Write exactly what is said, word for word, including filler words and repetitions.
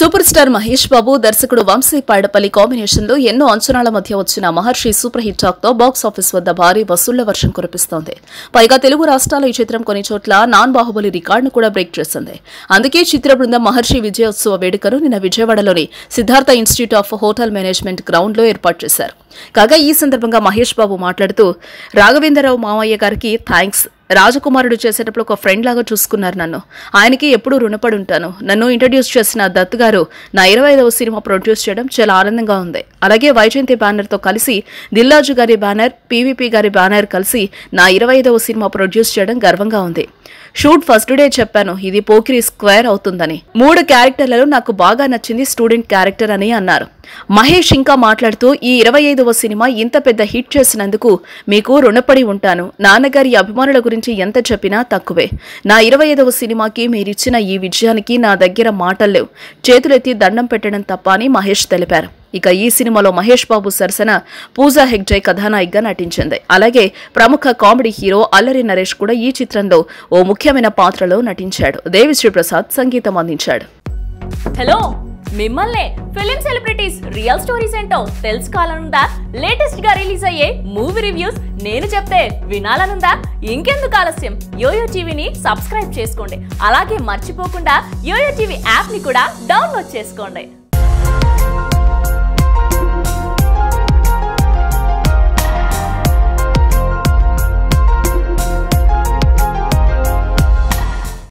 Super star Mahesh Babu దర్శకుడు Vamsi Paidipally combination లో ఎన్నో అంచనాల మధ్య వచ్చిన మహర్షి సూపర్ హిట్ టాక్ తో బాక్స్ ఆఫీస్ వద్ద భారీ వసూళ్ల వర్షం కురిపిస్తోంది. పైగా తెలుగు రాష్ట్రాల్లో ఈ చిత్రం కొన్ని చోట్ల నాన్ బాహుబలి రికార్డును కూడా బ్రేక్ చేసింది. అందుకే చిత్ర బృందం మహర్షి విజయోత్సవ వేడుకను నిన్న విజయవాడలోని Siddhartha institute of hotel management ground లో ఏర్పాటు చేశారు. కాగా ఈ సందర్భంగా మహేష్ బాబు మాట్లాడుతూ, రాఘవేంద్రరావు మామయ్య గారికి థ్యాంక్స్. రాజకుమారుడు చేసేటప్పుడు ఒక ఫ్రెండ్ లాగా చూసుకున్నారు నన్ను. ఆయనకి ఎప్పుడూ రుణపడి ఉంటాను. నన్ను ఇంట్రడ్యూస్ చేసిన దత్ గారు నా ఇరవై ఐదవ సినిమా ప్రొడ్యూస్ చేయడం చాలా ఆనందంగా ఉంది. అలాగే వైజయంతి బ్యానర్తో కలిసి దిల్లాజు గారి బ్యానర్, పీవీపీ గారి బ్యానర్ కలిసి నా ఇరవై ఐదవ సినిమా ప్రొడ్యూస్ చేయడం గర్వంగా ఉంది. షూట్ ఫస్ట్ డే చెప్పాను ఇది పోకిరి స్క్వేర్ అవుతుందని. మూడు క్యారెక్టర్లలో నాకు బాగా నచ్చింది స్టూడెంట్ క్యారెక్టర్ అని అన్నారు. మహేష్ ఇంకా మాట్లాడుతూ, ఈ ఇరవై ఐదవ సినిమా ఇంత పెద్ద హిట్ చేసినందుకు మీకు రుణపడి ఉంటాను. నాన్నగారి అభిమానుల గురించి ఎంత చెప్పినా తక్కువే. నా ఇరవై ఐదవ సినిమాకి మీరిచ్చిన ఈ విజయానికి నా దగ్గర మాటల్లేవు. చేతులెత్తి దండం పెట్టడం తప్ప అని మహేష్ తెలిపారు. ఇక ఈ సినిమాలో మహేష్ బాబు సరసన పూజా హెగ్డే కథానాయికగా నటించింది. అలాగే ప్రముఖ కామెడీ హీరో అల్లరి నరేష్ కూడా ఈ చిత్రంలో ఓ ముఖ్యమైన పాత్రలో నటించాడు. దేవిశ్రీ ప్రసాద్ సంగీతం అందించాడు. హలో, మిమ్మల్ని ఫిలిం సెలబ్రిటీస్ రియల్ స్టోరీస్ ఏంటో తెలుసుకోవాలనుందా? లేటెస్ట్ గా రిలీజ్ అయ్యే మూవీ రివ్యూస్ నేను చెప్తే వినాలనుందా? ఇంకెందుకు ఆలస్యం, యోయో టీవీని సబ్స్క్రైబ్ చేసుకోండి. అలాగే మర్చిపోకుండా యోయో టీవీ యాప్ ని కూడా డౌన్లోడ్ చేసుకోండి.